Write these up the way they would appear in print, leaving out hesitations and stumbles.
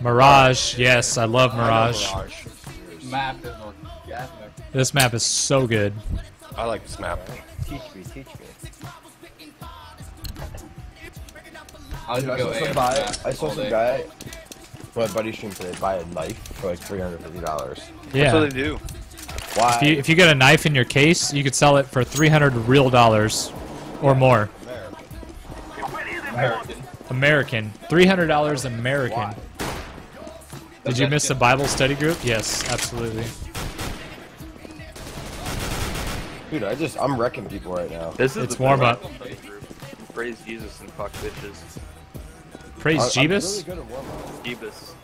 Mirage, yes, I love Mirage. I love Mirage. Map is orgasmic. This map is so good. I like this map. Teach me. I saw some guy. My buddy streamed today, buy a knife for like $350. Yeah. That's what they do. Why? If you get a knife in your case, you could sell it for $300 real or more. American. $300 American. Why? Did you miss the Bible study group? Yes, absolutely. Dude, I'm wrecking people right now. It's warm up. Praise Jesus and fuck bitches. Praise Jeebus? Really Jeebus.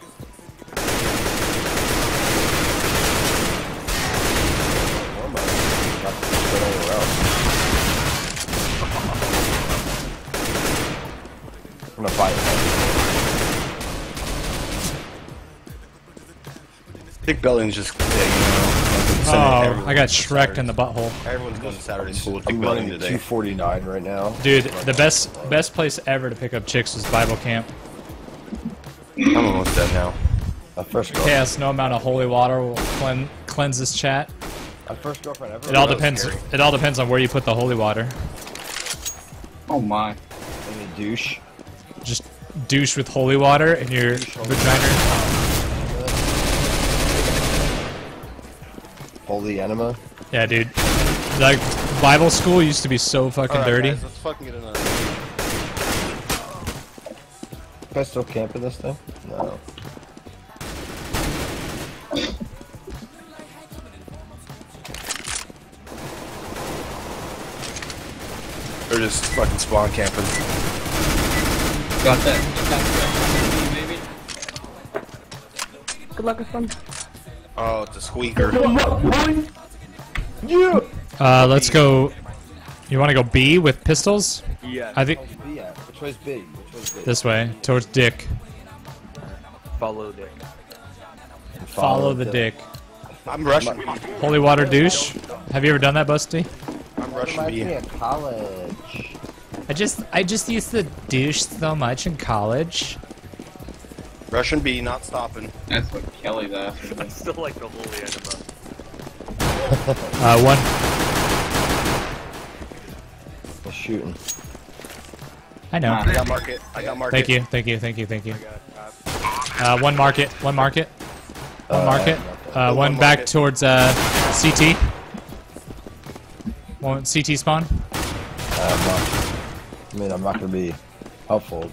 I'm gonna fight. Dick Belding's just. Yeah, oh, I got Shrek'd in the butthole. Everyone's going to Saturday school with Dick Belding today. 249 right now. Dude, the best place ever to pick up chicks was Bible camp. I'm almost dead now. My first girlfriend. Chaos, no amount of holy water will cleanse this chat. My first girlfriend ever. It all depends on where you put the holy water. Oh my. And a douche. Just douche with holy water in your vagina. Holy enema. Yeah, dude. Like Bible school used to be so fucking dirty. Guys, let's fucking get another. Can I still camp in this thing? No. They're just fucking spawn camping. Got that. Maybe. Good luck with them. Oh, it's a squeaker. Yeah. Let's go. You want to go B with pistols? Yeah. I think. Which way's B? This way, towards Dick. Follow Dick. Follow the Dick. I'm rushing. Holy water douche. Have you ever done that, Busty? I'm rushing B. At college. I just used to douche so much in college. Russian B, not stopping. That's what Kelly's after. I still like the holy enema. One. We're shooting. I know. I got market. Thank you. One market. One back towards CT. One CT spawn. I'm not gonna be helpful.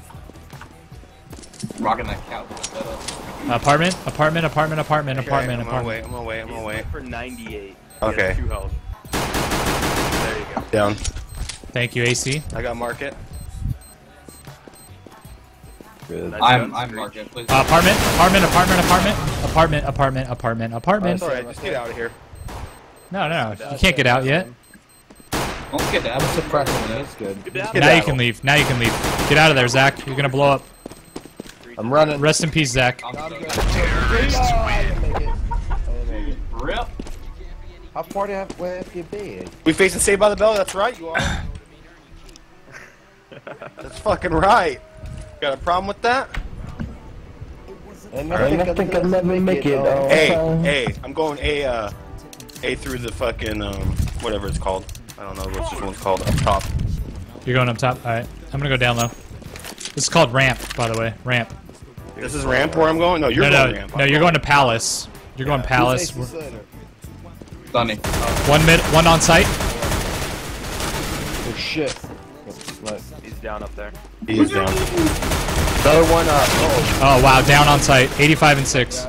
Rocking that couch. Apartment. I'm away. For 98. Okay. There you go. Down. Thank you, AC. I got market. Good. I'm market, please. Apartment. All right, just get out of here. No. You can't get out yet. Let's get out. That's good. Now you can leave. Get out of there, Zach. You're gonna blow up. I'm running. Rest in peace, Zach. Terrorists win. Rip. How far do you have to be? We facing Saved by the Bell. That's right. You are. That's fucking right. Got a problem with that? I think I'll never make it. Hey, I'm going A through the fucking whatever it's called. I don't know what this one's called up top. You're going up top. All right, I'm gonna go down low. This is called ramp, by the way. Ramp. This is ramp where I'm going. No, you're going ramp. No, you're going to palace. You're going palace. Sunny. One on site. Oh shit. He's down up there. He is down. Another one up. Oh wow, down on site. 85 and 6.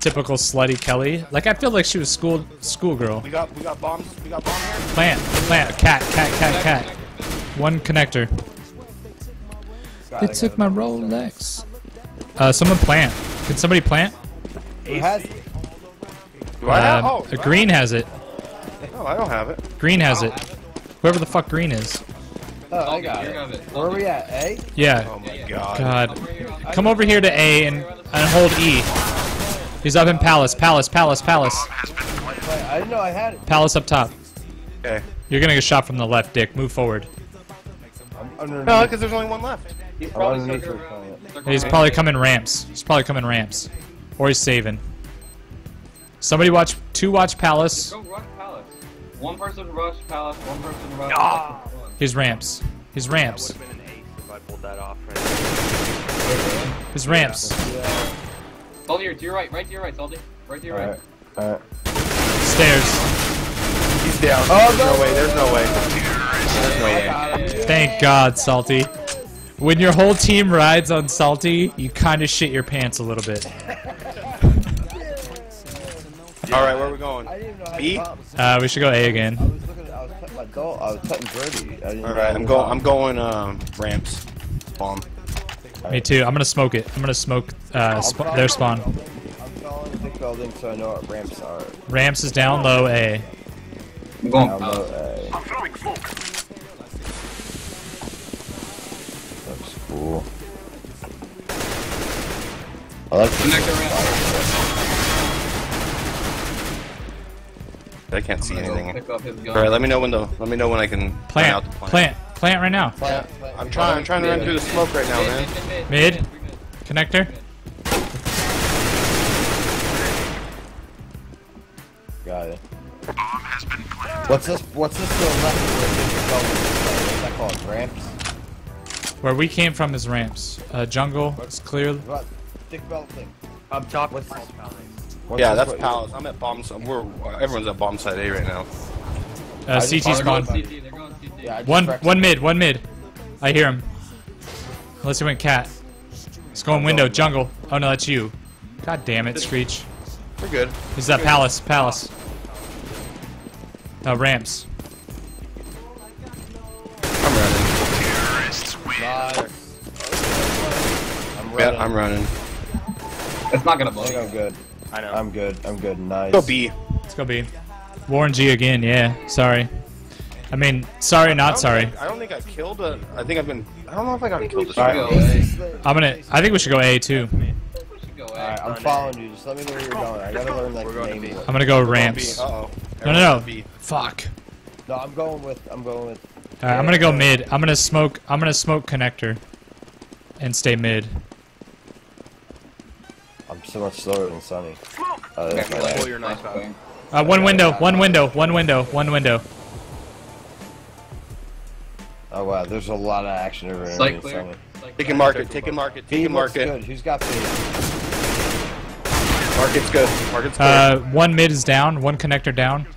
Typical slutty Kelly. Like I feel like she was schoolgirl. We got bombs. Here. Plant. Cat. One connector. They took my Rolex. Someone plant. Can somebody plant? Who has it? Green has it. No, I don't have it. Green has it. Whoever the fuck Green is. Oh, I got it. Where are we at? A? Yeah. Oh my god. Come over here to A and hold E. He's up in Palace. I didn't know I had it. Palace up top. Okay. You're gonna get shot from the left, Dick. Move forward. No, because there's only one left. He's probably coming ramps. He's probably coming ramps. Or he's saving. Somebody watch... Two watch Palace. Go rush Palace. One person rush Palace, one person rush... Ah! His ramps. His ramps. That would have been an ace if I pulled that off right now. His ramps. Yeah. Salty, to your right. Right to your right, Salty. Right to your right. Alright. Stairs. He's down. Oh, no way. There's no way. There's no way. Thank God, Salty. When your whole team rides on Salty, you kind of shit your pants a little bit. Alright, where are we going? B? We should go A again. Alright, I'm going ramps. Bomb. Me too. I'm gonna smoke it. I'm gonna smoke their spawn. I'm following Dick Belding so I know what ramps are. Ramps is down low A. I'm going down low A. I'm throwing smoke. That's cool. I like I can't see anything. Alright, let me know when the I can plant out the plant. Plant right now. Plant, plant. I'm trying to run through the smoke right now, man. Mid. Connector. Got it. What's this to the left? What's that called? Ramps? Where we came from is ramps. Jungle, it's clear. Dick Belding. Up top, what's this? Yeah, that's Palace. I'm at bomb side. Everyone's at bomb side A right now. CT spawn. Yeah, one mid. I hear him. Unless he went cat. It's going window, jungle. Oh no, that's you. God damn it, Screech. We're good. He's that Palace, Palace. Ramps. I'm running. Yeah, I'm running. It's not gonna blow. I'm good. I know. I'm good. I'm good. Nice. Let's go B. Let's go B. Warren G again. Yeah. Sorry. I mean, sorry, not sorry. I don't think I killed. I think I've been. I don't know if I got killed. I think we should go A too. Alright, I'm following you. Just let me know where you're going. I gotta learn like name. I'm gonna go ramps. Uh-oh. No. Fuck. No, I'm going with. Alright, I'm gonna go mid. I'm gonna smoke connector, and stay mid. I'm so much slower than Sunny. One window. Oh wow, there's a lot of action over here. Taking market. Good. Who's got the market's good. Market's good. One mid is down. One connector down. Bomb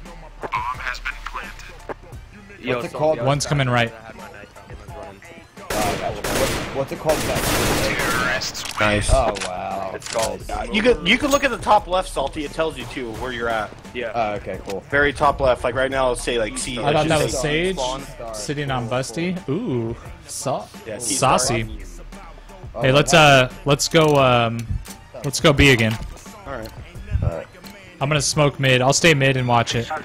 has been planted. What's it called? One's coming right. What's it called? Nice. Oh wow. It's called. You could look at the top left, Salty. It tells you too where you're at. Yeah. Okay, cool. Very top left, like right now. Let's say like C. I thought that was Sage sitting on Busty. Ooh, saucy. Hey, let's go B again. All right. I'm gonna smoke mid. I'll stay mid and watch it. I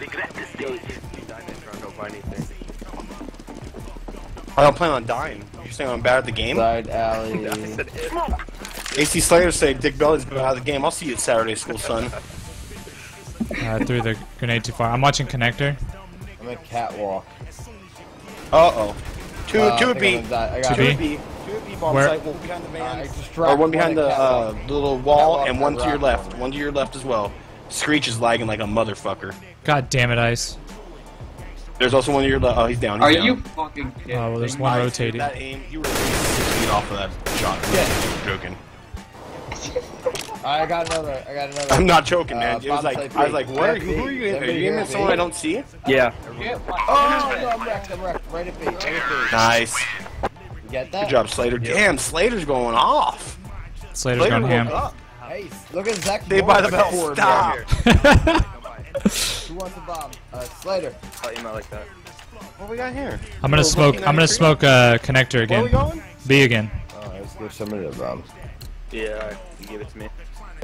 don't plan on dying. You're saying I'm bad at the game? Side alley. A.C. Slater said Dick Belding's been out of the game. I'll see you at Saturday school, son. I threw the grenade too far. I'm watching connector. I'm at catwalk. Uh-oh. Two B bomb site. One behind the van. Or one behind the little wall, and one to your left. One to your left as well. Screech is lagging like a motherfucker. God damn it, Ice. There's also one of your. Oh, he's down. Are you fucking kidding? Oh, well, there's one rotating. That aim, you were 6 feet off of that shot. Yeah. Joking. I got another. I'm not joking, man. It was like I was like, what? Who are you in? Are you aiming at someone I don't see? Yeah. Oh, no, I'm wrecked. Right at me. Nice. You get that? Good job, Slater. Yeah. Damn, Slater's going off. Slater's going ham. Hey, look at Zack Morris. They buy the bell. Stop. Who wants a bomb? Slater. Oh, you might like that. What we got here? I'm gonna smoke connector again. Where we going? B again. Oh, let's give somebody a bomb. Yeah, you give it to me.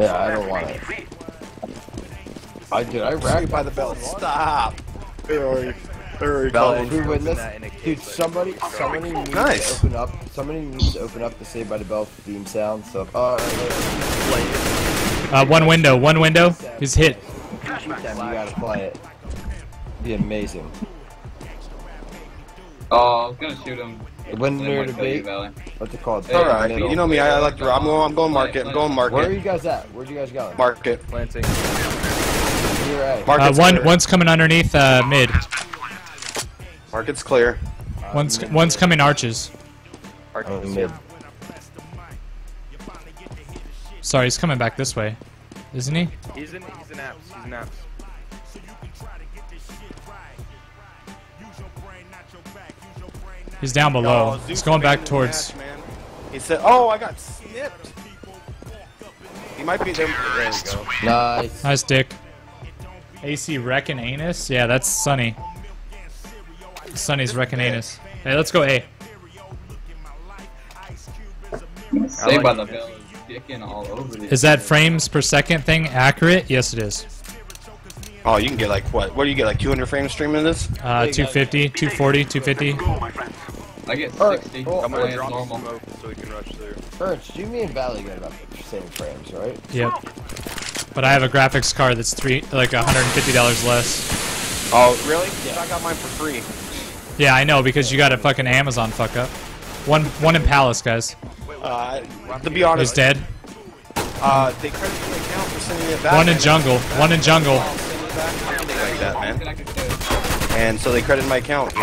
Yeah, I don't want it. I ragged by the belt. Stop. Dude, somebody needs to open up. Somebody needs to open up the Saved by the Bell theme sound. So. One window. He's hit. You gotta play it. It'd be amazing. Oh, I was gonna shoot him. Winner debate. What's it called? All right, middle. You know me. I like to. I'm going market. I'm going market. Where are you guys at? Where'd you guys go? Market. Planting. You're right. One's coming underneath mid. Market's clear. One's coming arches. Arches mid. Sorry, he's coming back this way, isn't he? He's in apps. He's in apps. He's down below. He's going back towards. He said, "Oh, I got snipped." He might be there. There we go. Nice. Nice, Dick. AC wrecking anus. Yeah, that's Sunny. Sunny's wrecking anus. Hey, let's go A. Saved by the Bell. Is that frames per second thing accurate? Yes, it is. Oh, you can get like what? What do you get? Like 200 frames streaming this? 250, 240, 250. I get 60. Oh, I'm gonna drop normal smoke so we can rush through. Ernst, you mean Valley get about the same frames, right? Yep. But I have a graphics card that's like $150 less. Oh, really? Yeah. I got mine for free. Yeah, I know because you got a fucking Amazon fuck up. One in Palace, guys. To be honest, he's dead. They credit the account for sending it back. One in jungle. One in jungle. Like that, man. And so they credited my account. I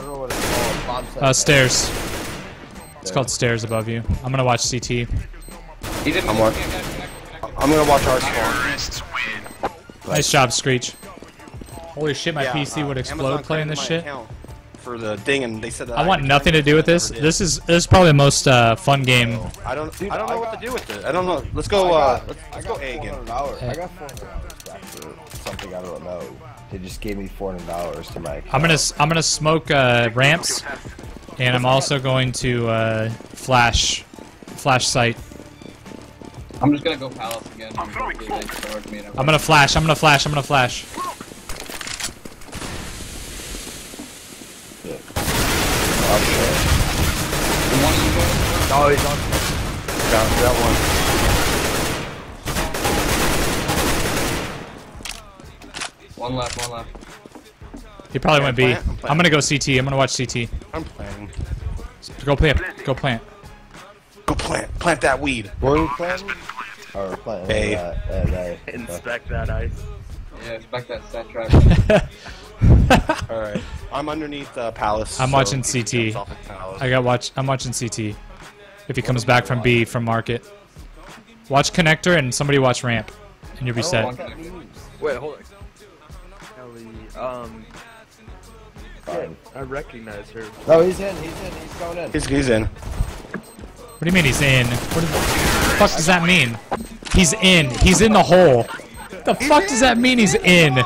don't know what it's called. Stairs. It's called stairs above you. I'm gonna watch CT. I'm gonna watch our spawn. Nice job, Screech. Holy shit, my PC would explode playing this shit. For the thing, and they said that I want nothing to do with this. This is probably the most fun game. I don't know what to do with it. I don't know. Let's go. Let's go A again. I got $400 back for something I don't know. They just gave me $400 to my account. I'm gonna smoke ramps, and I'm also going to flash site. I'm just gonna go palace again. I'm gonna flash. Oh, he's on. Got that one. One left. He probably went B. I'm gonna go CT. I'm gonna watch CT. I'm playing. Go plant. Plant that weed. Where are we planting? Oh, we're planting. Hey. Inspect that ice. Yeah, inspect that set drive. All right, I'm underneath Palace. I'm watching CT. I'm watching CT. If he comes back from B from market, watch connector and somebody watch ramp, and you'll be set. Wait, hold on. Kelly, I recognize her. Oh, he's going in. He's in. What do you mean he's in? What the fuck does that mean? He's in. He's in the hole. The fuck does that mean? He's in.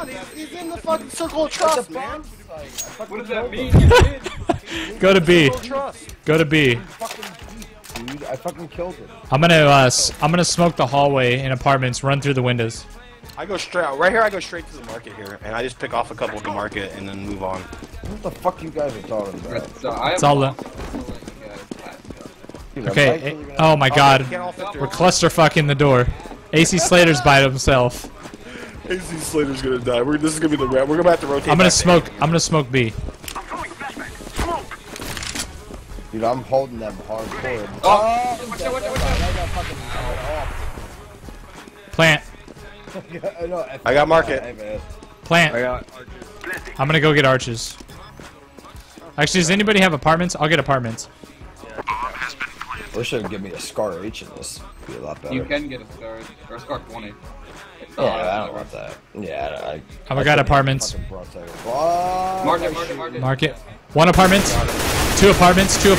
Fucking circle of trust, man. What does that mean? Go to B. Go to B. Dude, I fucking killed him. I'm gonna smoke the hallway in apartments. Run through the windows. I go straight out. Right here, I go straight to the market here, and I just pick off a couple of the market and then move on. What the fuck you guys are talking about? It's all the. Okay. Oh my God. We're cluster fucking the door. AC Slater's by himself. AC Slater's gonna die. This is gonna be the round. We're gonna have to rotate. I'm gonna smoke B. I'm throwing flashbang. Smoke. Dude, I'm holding them hardcore. Oh! Watch out! Plant. I got market. Plant. I got arches. I'm gonna go get arches. Actually, does anybody have apartments? I'll get apartments. Or should give me a Scar H in this. Be a lot better. You can get a Scar H or a Scar 20. Yeah, I don't want that. Yeah, I got apartments. Market. One apartment. Two apartments. Three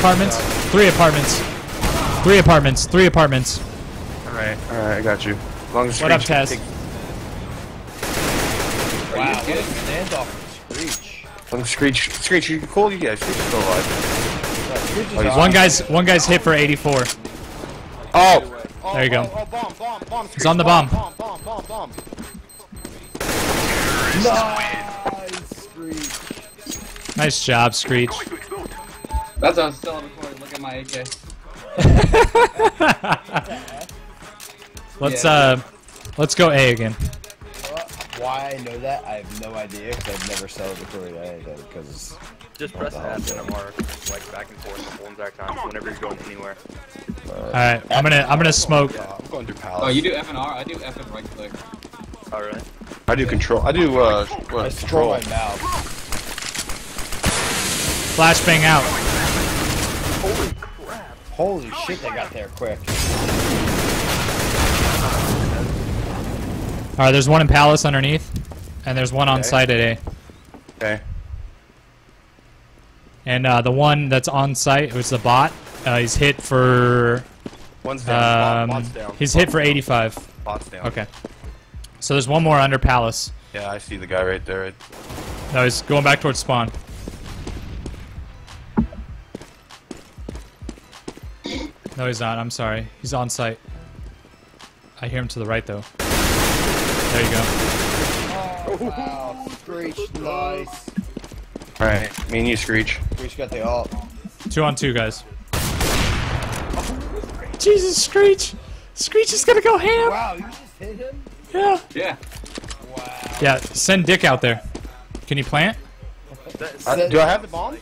apartments. All right, I got you. As long as what up, Tess? Wow, what a standoff with Screech. Screech, you cool? Yeah, Screech is still alive. Oh, one guy's hit for 84. Oh. There you go. Bomb, he's on the bomb. Nice, Screech. Nice job, Screech. That's what I'm still on recording. Look at my AK. Let's go A again. Why I know that, I have no idea, because I've never celebratory anything, because... Just press F and mark, like, back and forth the whole entire time, whenever you're going anywhere. Alright, I'm gonna smoke. Yeah, I'm going through palace. Oh, you do F and R? I do F and right click. Oh, really? I do control, I do, what? I control my mouth. Flashbang out. Holy crap. Holy shit, they got there quick. Alright, there's one in Palace underneath, and there's one on site at A. Okay. And the one that's on site, who's the bot, he's hit for... One's down. Bot's down. He's hit for 85. Bot's down. Okay. So there's one more under Palace. Yeah, I see the guy right there. No, he's going back towards spawn. No, he's not. I'm sorry. He's on site. I hear him to the right, though. There you go. Oh, wow. Screech, nice. Alright, me and you, Screech. Screech got the ult. 2 on 2, guys. Oh, Jesus, Screech! Screech is gonna go ham! Wow, you just hit him? Yeah. Yeah. Wow. Yeah, send Dick out there. Can you plant? Do I have the bomb?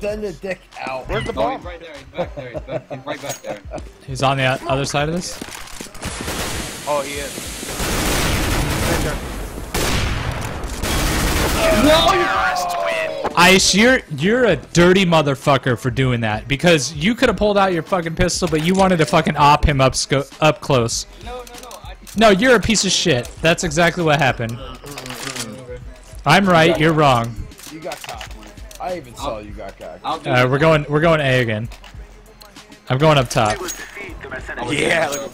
Send the Dick out. Where's the bomb? He's right there, he's back there, he's right back there. He's on the other side of this? Oh, he is. No! Ice, you're a dirty motherfucker for doing that, because you could have pulled out your fucking pistol, but you wanted to fucking op him up close. No, you're a piece of shit. That's exactly what happened. I'm right, you're wrong. You got cocked. I even saw you got cocked. We're going A again. I'm going up top. Yeah.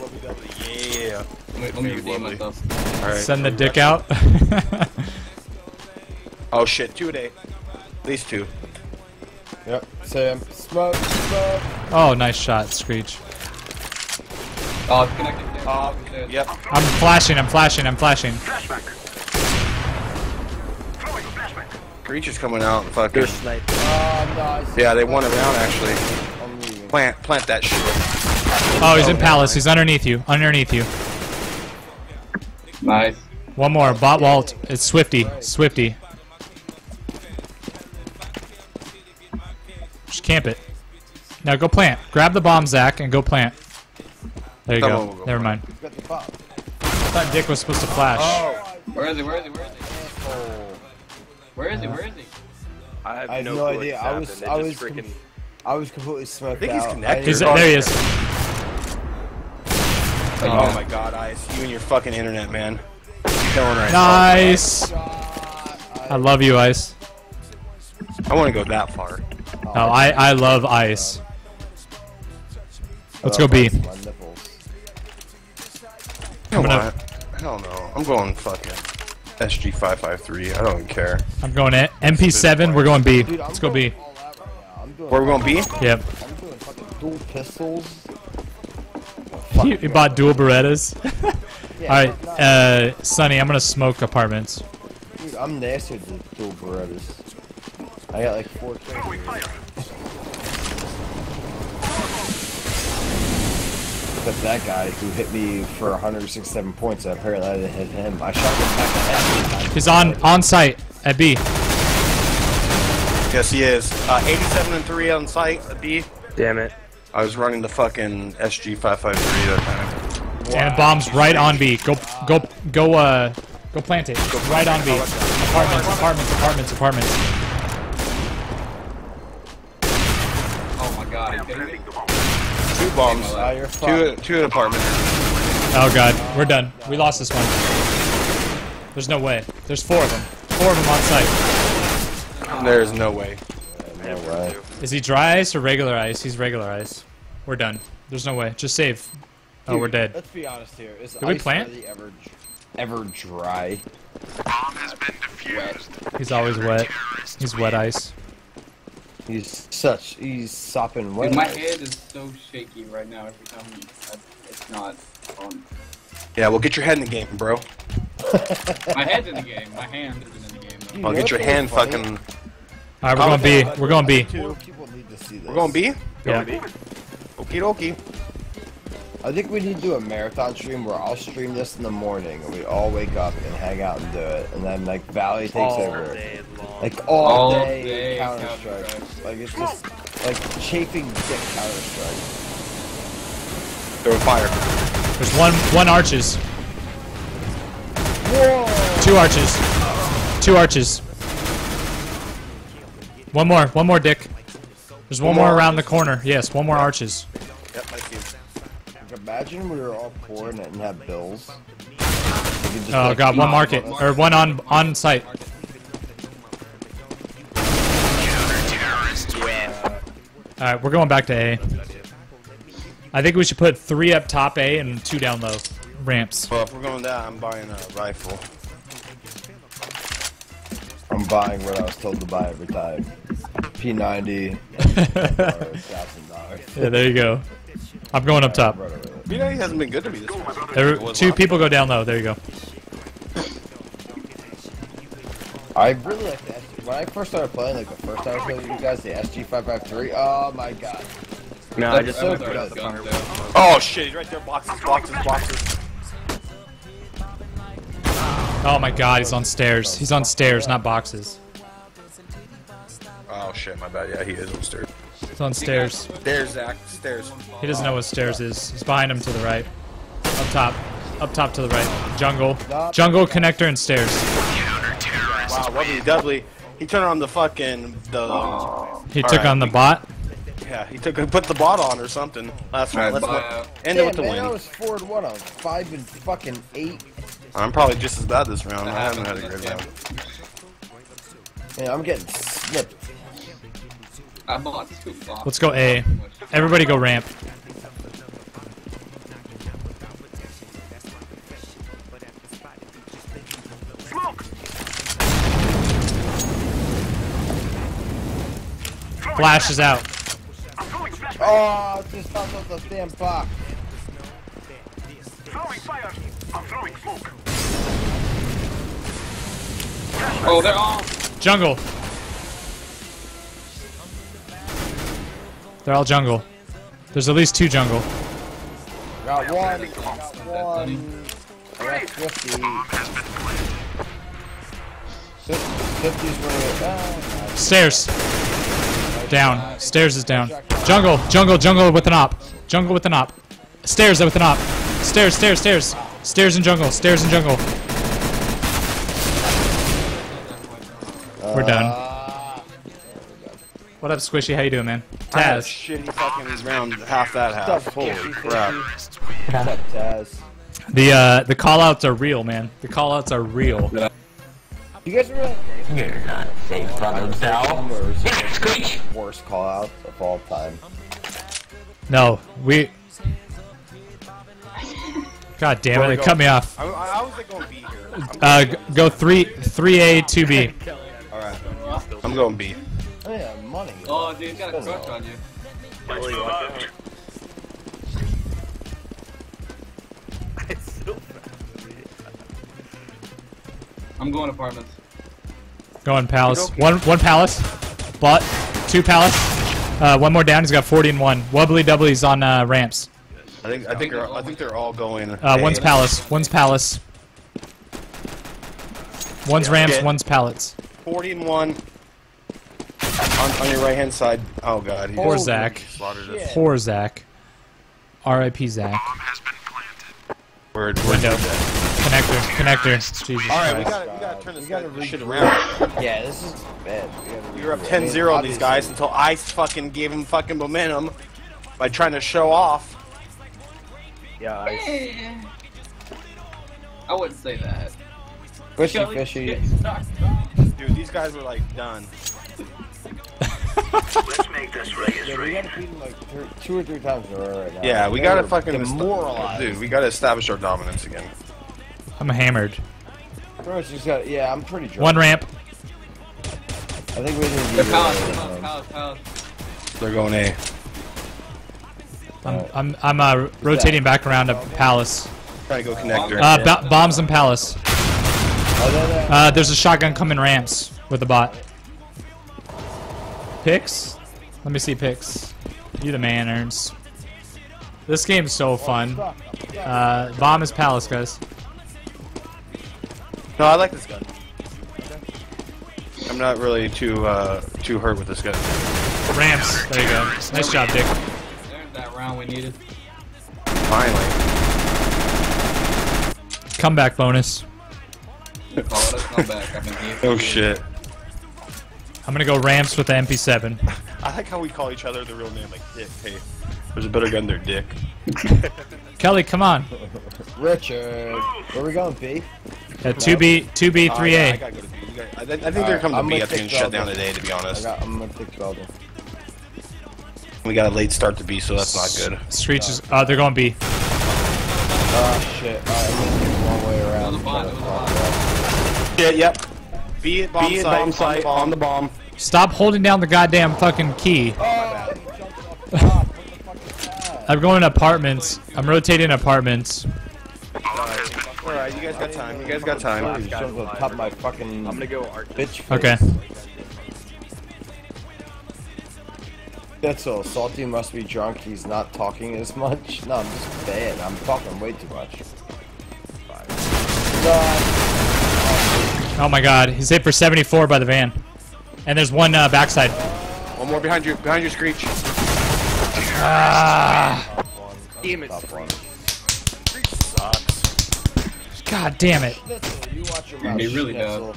Yeah. Alright. Send the Dick out. Oh shit, 2 at A. At least 2. Yep, Sam. Smoke, smoke. Oh, nice shot, Screech. Oh, it's connected. Yep. I'm flashing. Screech is coming out. Fuck. They're sniped. Yeah, they won around actually. Plant that shit. Oh, he's in Palace. He's underneath you. Nice. One more. Bot Walt. It's Swifty. Just camp it. Now go plant. Grab the bomb, Zach, and go plant. There you go. Never mind. I thought Dick was supposed to flash. Oh. Where is he? I have no idea. I was completely smoked out. I think he's connected. There he is. Oh my god, Ice. You and your fucking internet, man. Nice! I love you, Ice. I want to go that far. Oh, I love Ice. Let's go B. Hell no. I'm going fucking SG553. I don't even care. I'm going it. MP7, we're going B. Let's go B. Where are we going B? Yep. I'm doing fucking dual pistols. You bought dual Berettas? Yeah, alright, Sunny, I'm gonna smoke apartments. Dude, I'm nasty with dual Berettas. I got like 4 kills. But that guy who hit me for 167 points, I apparently didn't hit him. I shot him back at him. He's on site at B. Yes, he is. 87 and 3 on site at B. Damn it. I was running the fucking SG553 that time. Wow. And bombs right on B. Go plant it. Go right on B. Apartments. Oh my god. 2 bombs. Oh, you're fucked. 2 apartments. Oh god. We're done. We lost this one. There's no way. There's 4 of them. 4 of them on site. There's no way. No way. Is he dry ice or regular ice? He's regular ice. We're done. There's no way. Just save. Dude, oh, we're dead. Let's be honest here. Is ice really ever dry? The bomb has been defused. He's always wet. He's wet ice. He's sopping wet. Dude, my head is so shaky right now every time it's not on. Yeah, well, get your head in the game, bro. My head's in the game. My hand isn't in the game, though. Well, get your hand fucking... Alright, we're going B. We're going B. We're going B? Yeah. Okie dokie. I think we need to do a marathon stream where I'll stream this in the morning and we all wake up and hang out and do it, and then like Valley takes over. Like all day Counter-Strike. Like it's just like chafing dick Counter-Strike. They're on fire. There's one arches. Whoa. Two arches. Two arches. One more Dick. There's one more around the corner. Yes, one more arches. Yep, I see it. Imagine we were all poor and didn't have bills. Oh god, one market, or one on site. Alright, we're going back to A. I think we should put 3 up top A and 2 down low. Ramps. Well, if we're going down, I'm buying a rifle. I'm buying what I was told to buy every time. P90. $1,000. Yeah, there you go. I'm going up top. You know he hasn't been good to me this time. Two people go down low. There you go. I really like the SG. When I first started playing, like the first time I played with you guys, the SG553. Oh my god. No, I just started out the gun. Oh shit, he's right there. Boxes, boxes, boxes. Oh my god, he's on stairs. He's on stairs, not boxes. Oh shit, my bad. Yeah, he is on stairs. He's on stairs. Stairs, Zach. Stairs. He doesn't know what stairs is. He's behind him to the right. Up top. Up top to the right. Jungle. Jungle, connector, and stairs. Wow, Wubby Dudley. He turned on the fucking... He took on the bot? Yeah, he put the bot on or something. Last one. Let's end it with the win. I was 4-1 on 5 and fucking 8. I'm probably just as bad this round. I haven't had a great round. Yeah, I'm getting snipped. Let's go A. Everybody go ramp. Smoke. Flash is out. Oh, just popped up the damn box. Throwing fire. I'm throwing smoke. Oh, they're all jungle. They're all jungle. There's at least 2 jungle. Got one. I got 50. 50's where stairs. Down. Stairs is down. Jungle. Jungle. Jungle with an op. Jungle with an op. Stairs with an op. Stairs. Stairs. Stairs. Stairs and jungle. Stairs and jungle. We're done. What up, Squishy? How you doing, man? Taz. Shitty fucking round, half that half. Holy crap. Taz. The callouts are real, man. The callouts are real. You guys are real? You're not safe from themselves. Screech. Worst callouts of all time. No, we. God damn it! It cut me off. I was like going B here. Go 3A 2B. All right. I'm going B. Oh yeah, money. Oh, dude, he's got a crush on you. It's so bad. I'm going apartments. Going palace. Okay. One palace. Bot. 2 palace. One more down. He's got 40 and 1. Wubbly Dubbly's on ramps. I think they're all going. One's palace. One's palace. One's ramps. One's pallets. 40 and 1. On your right hand side. Oh god. Poor Zach. Poor Zach. R.I.P. Zach. Word. Window. Connector. Jesus. All right, we gotta turn this shit around. Yeah, this is bad. We were up 10-0 on these guys until I fucking gave him fucking momentum by trying to show off. Yeah. I wouldn't say that. Fishy, fishy. Dude, these guys were like done. Let's make this race. Yeah, we gotta beat him like 2 or 3 times in a row right now. Yeah, we gotta fucking demoralize. Dude, we gotta establish our dominance again. I'm hammered. Yeah, I'm pretty drunk. One ramp. I think we need to do palace. They're going A. I'm rotating back around to palace. Trying to go connector. Bombs and palace. There's a shotgun coming ramps with a bot. Picks? Let me see picks. You the man, Ernst. This game's so fun. Bomb is palace, guys. No, I like this gun. I'm not really too hurt with this gun. Ramps. There you go. Nice job, Dick. There's that round we needed. Finally. Comeback bonus. Call it a comeback. I've been here for oh shit. I'm gonna go ramps with the MP7. I like how we call each other the real name, like Dick. Hey, there's a better gun there, Dick. Kelly, come on. Richard, where we going, B? At 2B, 3A. I gotta go to B. I think they're coming to B after and shut down today, to be honest. I'm gonna pick Belding. We got a late start to B, so that's not good. Screech is. They're going B. Oh shit! Alright, one way around. Shit, yep. B at bomb site, on the bomb. Stop holding down the goddamn fucking key. Oh, I'm going to apartments. I'm rotating apartments. Alright, you guys got time. You guys got time. I'm gonna go bitch. Okay. That's all. Salty must be drunk. He's not talking as much. No, I'm just bad. I'm talking way too much. Oh my god, he's hit for 74 by the van. And there's one backside. One more behind you, Screech. Damn it, Screech. Screech sucks. God damn it. You watch your mouth, he really does.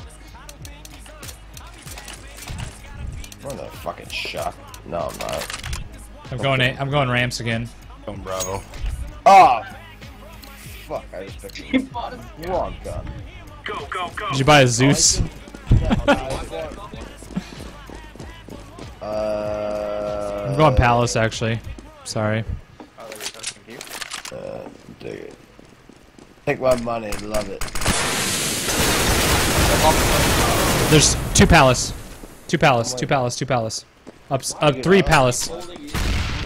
Run that fucking shot. No, I'm not. I'm going ramps again. Oh, bravo. Oh. Fuck, I just picked him. Wrong gun. Go, go, go. Did you buy a Zeus? I'm going Palace, actually. Sorry. Dig it. Take my money, love it. There's two Palace. Two Palace, two Palace, two Palace. Up three Palace.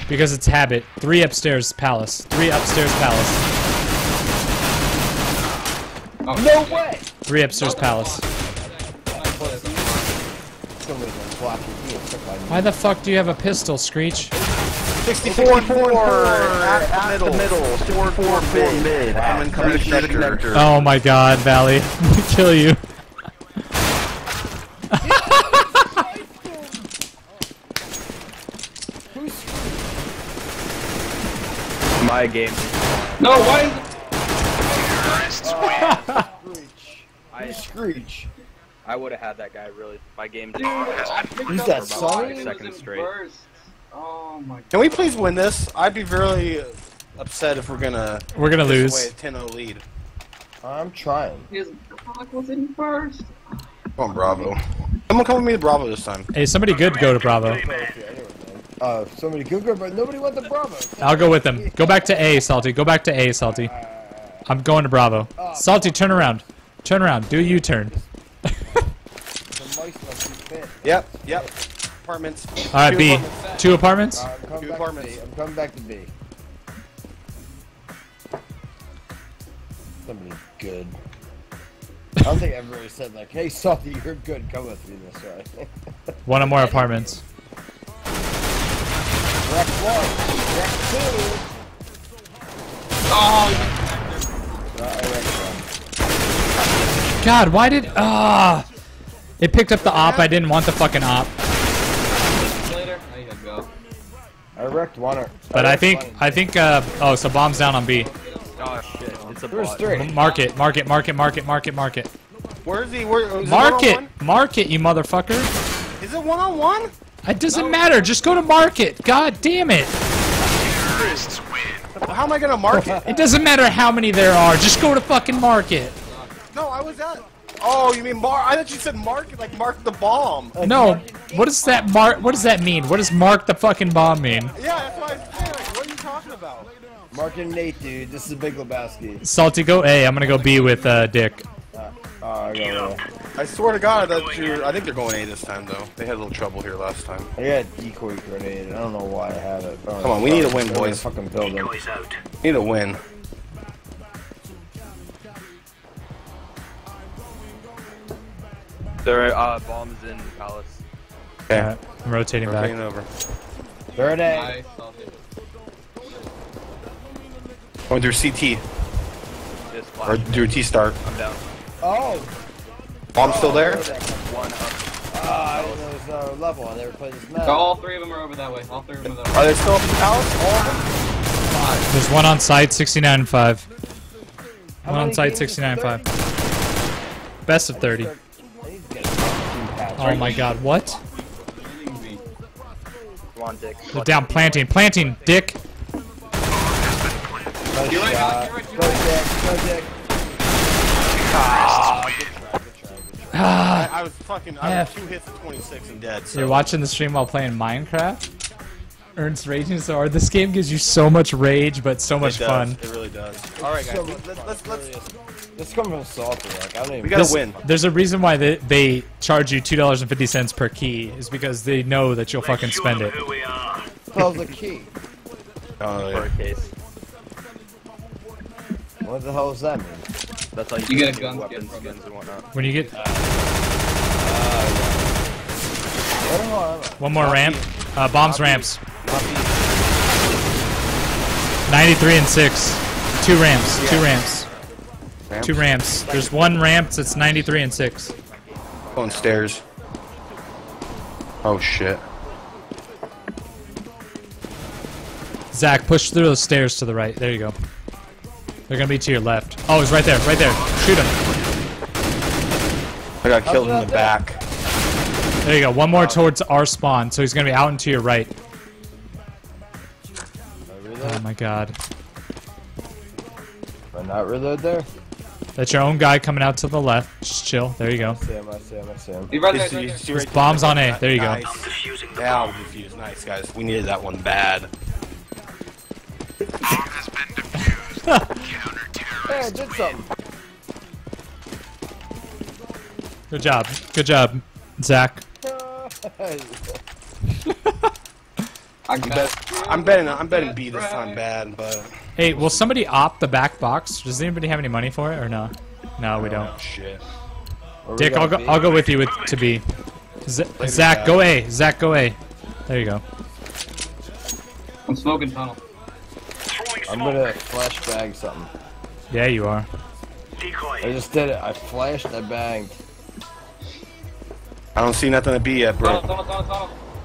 Because it's habit. Three upstairs Palace. Three upstairs Palace. Oh, no way! Three upstairs Palace. Why the fuck do you have a pistol, Screech? 64 and 4 at the middle. 4 mid. I'm incoming to the connector. Oh my god, Valley. I'm gonna kill you. My game. No, why? Screech. I would have had that guy really. My game didn't He's that Sunny? Oh my god. Can we please win this? I'd be really upset if we're gonna lose. 10-0 lead. I'm trying. His clock was in first. Come on, Bravo. Someone come with me to Bravo this time. Hey, somebody good go to Bravo. Somebody good go, but nobody went to Bravo. I'll go with them. Go back to A, Salty. Go back to A, Salty. I'm going to Bravo. Salty, turn around. Turn around. Do a U-turn. Yep. Apartments. All right, B. Two apartments? Two apartments. I'm coming back to B. Somebody's good. I don't think everybody said, like, hey, Salty, you're good. Come with me this way. One or more apartments. Wreck one. Wreck two. Oh, god, why did it picked up the op. I didn't want the fucking op. I wrecked one. But I think oh, so bomb's down on B. Oh shit, it's a bot. Mark it. Where is he? Mark it, you motherfucker. Is it one on one? It doesn't matter. Just go to market. God damn it. How am I gonna mark it? It doesn't matter how many there are. Just go to fucking market. No, I was at. Oh, you mean mark? I thought you said mark, like mark the bomb. No. What does that mark? What does that mean? What does mark the fucking bomb mean? Yeah, that's what I was saying. Like, what are you talking about? Mark and Nate, dude. This is a big Lebowski. Salty, go A. I'm gonna go B with Dick. I swear to God, I think they're going A this time though. They had a little trouble here last time. I got a decoy grenade. I don't know why I had it. Come on, we need a win, boys. Fucking building. We need a win. There are bombs in Palace. Okay, I'm rotating back. Over. There it is. Going through CT. Or through T-Star. I'm down. Oh! Bomb's still there? I don't know, there's another level and they were playing this map. All three of them are over that way. All three of them are over. Are they still up in the house? All of them? Five. There's one on site, 69.5. One on site, 69.5. Best of 30. Oh my god, what? Come on, Dick. They're down planting. Planting, Dick! Nice shot. Go Dick. I was fucking. I was 2 hits at 26 and dead. So. You're watching the stream while playing Minecraft? Ernst raging so hard. This game gives you so much rage, but so much fun. It really does. Alright, guys. So let's come from Salty. Like, we gotta win. There's a reason why they charge you $2.50 per key, is because they know that you'll fucking spend it. How's the key? Oh, yeah. Case. What the hell does that mean? That's like you get a gun, weapons, skins, and whatnot. When you get one more ramp, bombs ramps. 93 and 6, two ramps. There's one ramp that's 93 and 6. On stairs. Oh shit. Zach, push through those stairs to the right. There you go. They're gonna be to your left. Oh, he's right there. Shoot him. I got killed in the back. There you go. One more towards our spawn, so he's gonna be out and to your right. Oh my god. Did I not reload there? That's your own guy coming out to the left. Just chill. There you go. I see him. There's bombs on A. There you go. Now I'm defused. Nice, guys. We needed that one bad. Hey, I did something. Good job, Zach. I'm betting B this time bad, but. Hey, will somebody opt the back box? Does anybody have any money for it or no? No, we don't. Shit. Dick, I'll go with you to B. Zach, go A. Zach, go A. There you go. I'm smoking tunnel. I'm gonna flash bang something. Yeah, you are. Decoy. I just did it. I flashed, I banged. I don't see nothing to be yet, bro.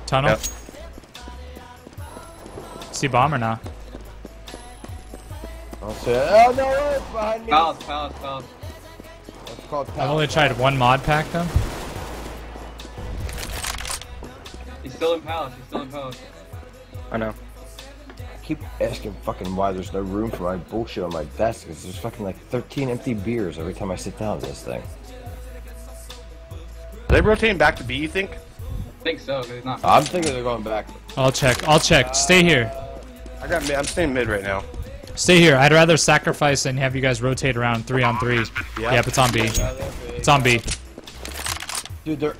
Tunnel? Yep. See bomb or not? I don't see it. Oh no, it's behind me. Palace. It's called palace. I've only tried one mod pack though. He's still in palace. I know. I keep asking fucking why there's no room for my bullshit on my desk, because there's fucking like 13 empty beers every time I sit down in this thing. Are they rotating back to B, you think? I think so, because it's not. I'm thinking they're going back. I'll check. Stay here. I'm staying mid right now. Stay here. I'd rather sacrifice and have you guys rotate around 3 on 3. Yep, it's on B. It's on B. Dude, they're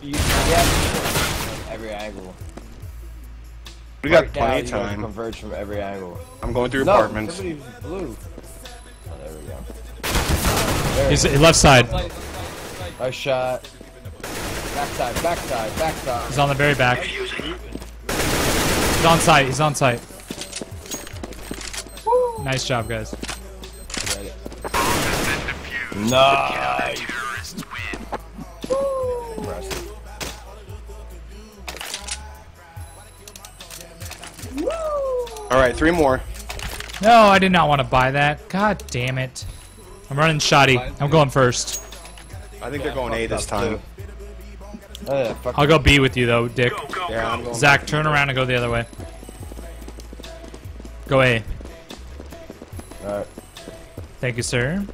every angle. We got plenty of time. Converge from every angle. I'm going through apartments. Somebody's blue. Oh, there we go. He's left side. Nice shot. Backside. He's on the very back. He's on site. Woo. Nice job, guys. Nice. Alright, 3 more. No, I did not want to buy that. God damn it. I'm running shoddy. I'm going first. I think they're going A this time. I'll go B with you though, Dick. Yeah, I'm going Zach, turn around and go the other way. Go A. Alright. Thank you, sir.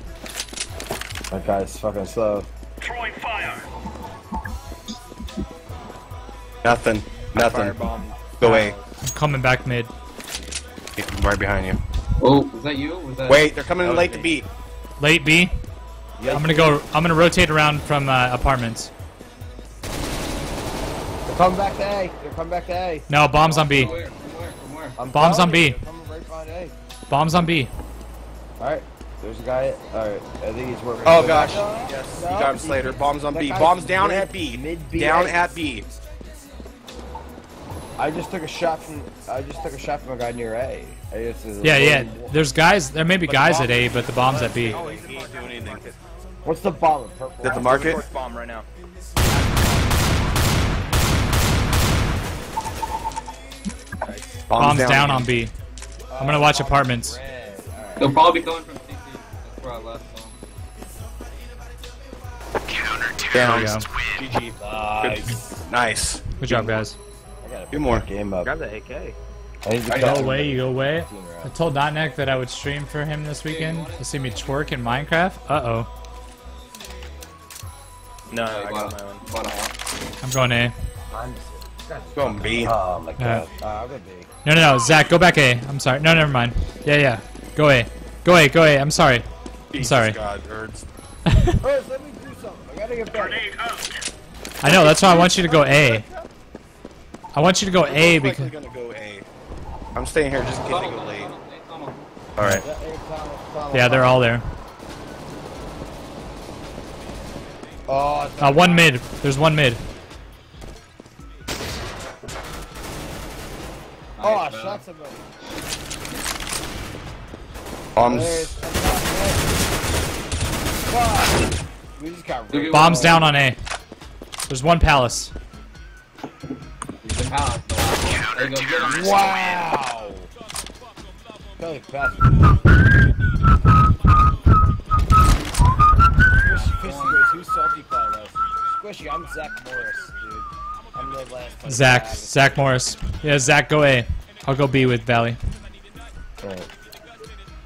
That guy's fucking slow. Throwing fire. Nothing. Go A. I'm coming back mid. I'm right behind you. Oh, was that you? Wait, they're coming in late to B. Late B? Yeah. I'm gonna rotate around from apartments. They're coming back to A. No, bombs on B. From where? Bombs on B. Right A. Bombs on B. Alright, there's a guy. Alright, I think he's working. Oh gosh. Yes. No, you got him, Slater. Bombs on B. Bombs down at B. Down at B. I just took a shot from a guy near A. Yeah. There's guys. There may be guys at A, but the bomb's at B. Oh, he ain't doing anything. What's the bomb? Purple. Is that the market? Fourth bomb right now. Nice. Bomb's down on B. I'm gonna watch apartments. Right. They'll probably be coming from CC. That's where I left. Down. GG. Nice. Nice. Good job, guys. Two more. Game up. Grab the AK. You go away. I told Dotneck that I would stream for him this weekend. You see me twerk in Minecraft? Uh-oh. No, I got my own. I'm going A. I'm going B. Oh, my God. I'm going B. No, Zach, go back A. I'm sorry. No, never mind. Yeah. Go A. Go A. I'm sorry. I'm sorry. God, Ernst. Ernst, let me do something. I gotta get back. I know, that's why I want you to go A. I want you to go A because gonna go A. I'm staying here just in case they go late. Alright. Yeah, they're all there. Oh, one mid. There's one mid. Oh, I shot somebody. Bombs down on A. There's one palace. Wow! Kelly Kapowski. Who's Salty follows? Squishy, I'm Zack Morris, dude. I'm the last one. Zack Morris. Yeah, Zack, go A. I'll go B with Valley. Right.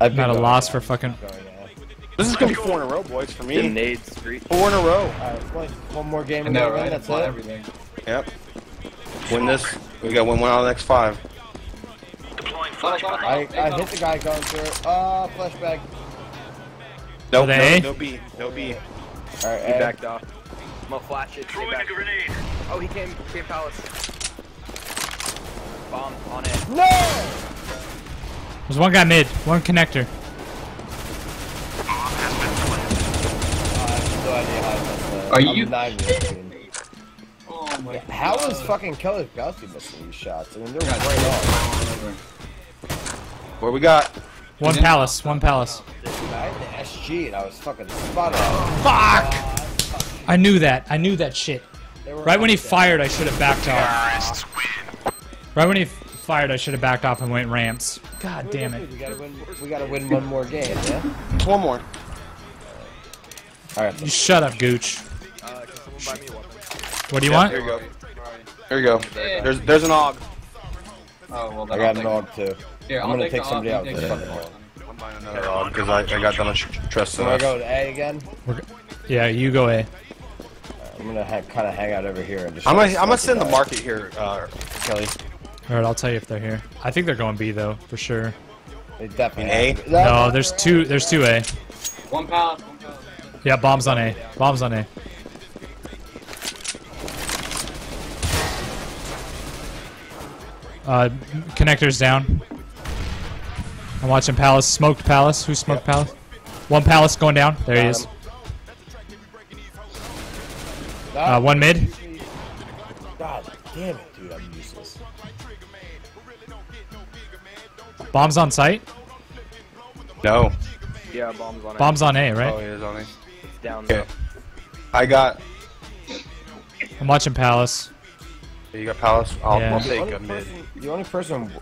I've got a loss for fucking. This is gonna be 4 in a row, boys, for me. Nade Street. 4 in a row. Alright, like one more game in a row, that's it. Everything. Yep. Win this. We got win one out of the next 5. I hit the guy going through. Flashback. No B. Alright, he backed off. I'm gonna flash it. Oh, he came palace. Bomb on it. No! There's one guy mid. One connector. Are you? Oh my God. How is fucking Kelly Kapowski missing these shots? I mean, they're right off. What we got? One palace. I had the SG and I was fucking spot on. Fuck! I knew that shit. Right when he fired, I should have backed off. And went ramps. God damn it. We gotta win one more game, yeah? One more. All right, you shut up, Gooch. What do you want? Here you go. There's an AUG. Oh, well, I got an AUG too. Here, I'm gonna take somebody out. I'm buying another AUG because I got done trusting us. Go to A again. Yeah, you go A. I'm gonna kind of hang out over here and just. I'm gonna sit in the market here, Kelly. All right, I'll tell you if they're here. I think they're going B though, for sure. They definitely A. No, there's two A. One palace. Yeah, bombs on A. Connector's down. I'm watching palace. Smoked palace. Who smoked palace? One palace going down. There he is. One mid. God damn it, dude. I'm useless. Bombs on site? No. Yeah, bombs on A. Bombs on A, right? Oh, he is on A. Down there. I'm watching palace. You got palace? I'll take a mid. The only person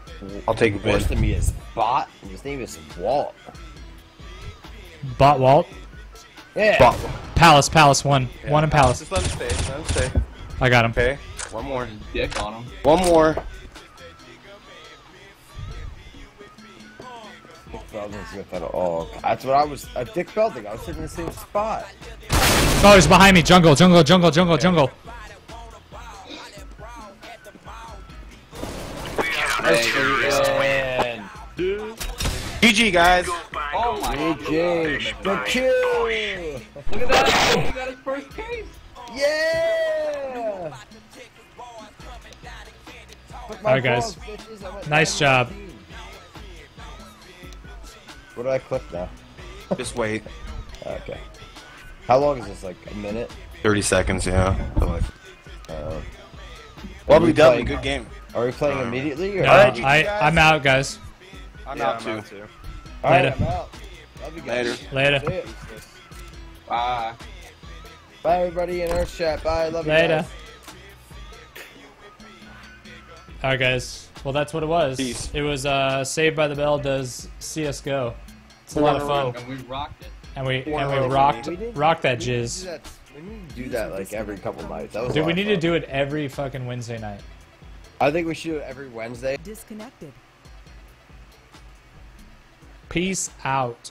I'll take a mid. Worse than me is Bot. And his name is Walt. Bot Walt? Yeah. Bot. Palace one. Yeah. One in palace. Just let him stay. I got him. Okay. One more. Dick on him. One more. That's what I was. Dick Belding. I was sitting in the same spot. Oh, he's behind me. Jungle. GG, guys. Oh my God. GG. The kill. Look at that. He got his first case. Yeah. Alright, guys. Nice job. What do I click now? Just wait. Okay. How long is this? Like a minute? 30 seconds, yeah. Probably done. Good game. Are we playing immediately? Or no, I'm out, guys. I'm out too. Alright, I'm out. Love you guys. Later. Bye. Bye, everybody in Ernst chat. Bye. Love you guys. Alright, guys. Well, that's what it was. Peace. It was Saved by the Bell does CSGO. It's a lot of fun. And we rocked it. And we rocked that jizz. We need to do that like every couple nights. That was Dude, we need to do it every fucking Wednesday night. I think we should do it every Wednesday. Disconnected. Peace out.